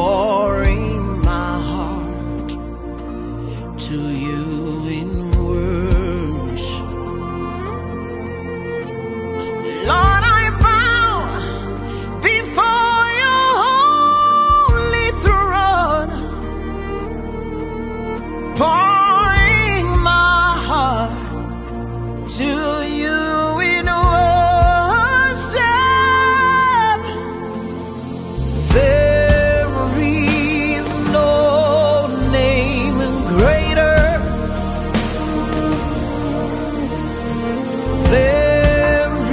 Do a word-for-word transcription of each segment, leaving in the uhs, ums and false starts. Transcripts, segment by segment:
pouring my heart to you in worship. Lord, I bow before your holy throne, pouring my heart to you. There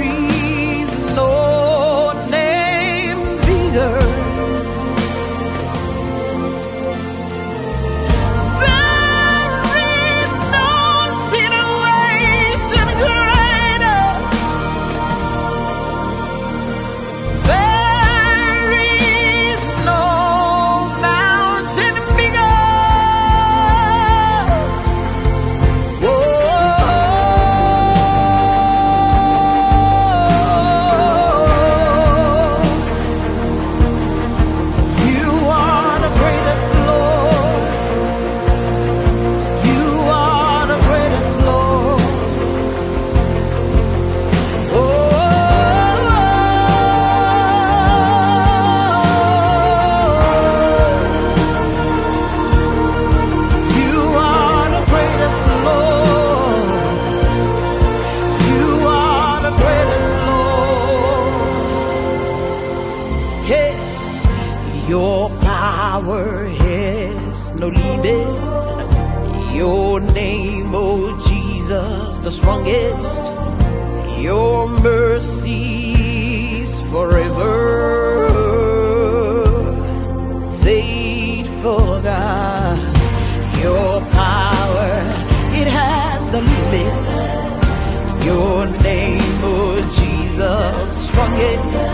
is no name bigger. There is no situation greater. There is no mountain bigger. Your power has no limit. Your name, oh Jesus, the strongest. Your mercy is forever. Faithful God, your power, it has no limit. Your name, oh Jesus, the strongest.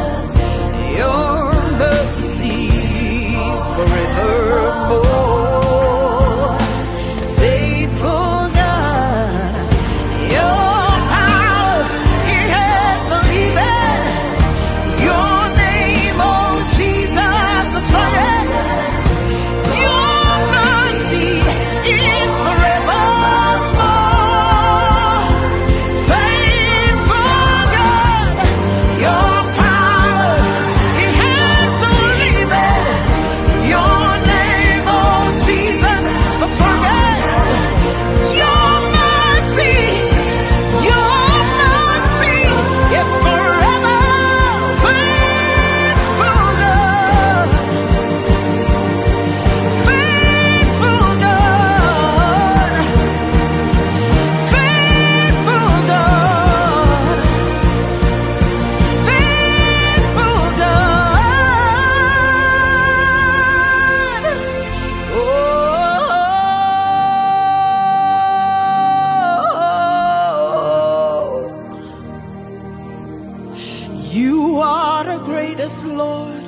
Your mercy forevermore, faithful God, your power, it has no limit. Your name, oh Jesus, the strongest. Your mercy is forevermore, faithful God, your power, it has no limit. Your You are the greatest, Lord.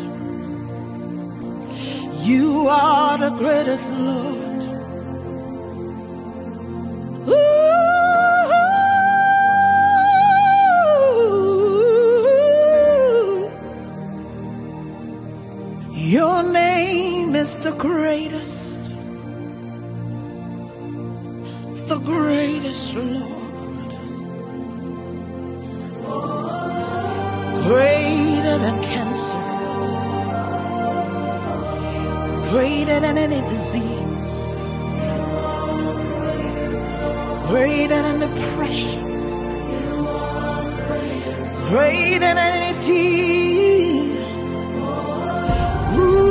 You are the greatest, Lord. Ooh. Your name is the greatest, the greatest, Lord. Greater than cancer, greater than any disease, greater than depression, greater than anything. Ooh.